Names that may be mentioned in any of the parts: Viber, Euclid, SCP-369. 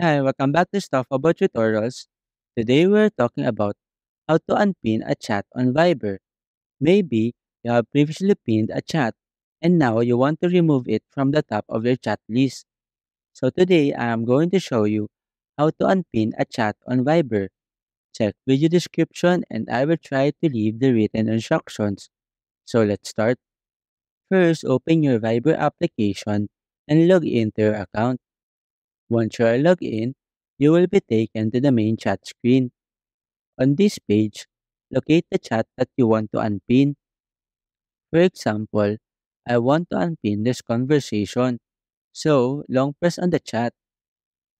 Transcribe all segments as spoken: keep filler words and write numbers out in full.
Hi, welcome back to Stuff About Tutorials. Today we're talking about how to unpin a chat on Viber. Maybe you have previously pinned a chat and now you want to remove it from the top of your chat list. So today I am going to show you how to unpin a chat on Viber. Check video description and I will try to leave the written instructions. So let's start. First, open your Viber application and log into your account. Once you are logged in, you will be taken to the main chat screen. On this page, locate the chat that you want to unpin. For example, I want to unpin this conversation, so long press on the chat.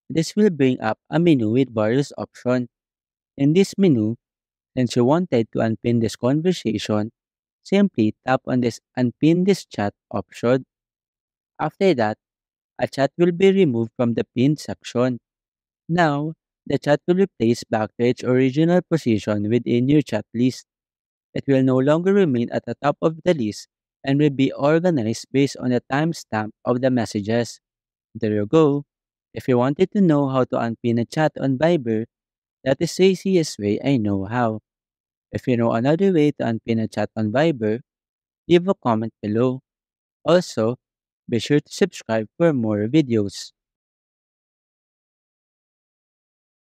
This will bring up a menu with various options. In this menu, since you wanted to unpin this conversation, simply tap on this Unpin this chat option. After that, a chat will be removed from the pinned section. Now, the chat will be placed back to its original position within your chat list. It will no longer remain at the top of the list and will be organized based on the timestamp of the messages. There you go. If you wanted to know how to unpin a chat on Viber, that is the easiest way I know how. If you know another way to unpin a chat on Viber, leave a comment below. Also, be sure to subscribe for more videos.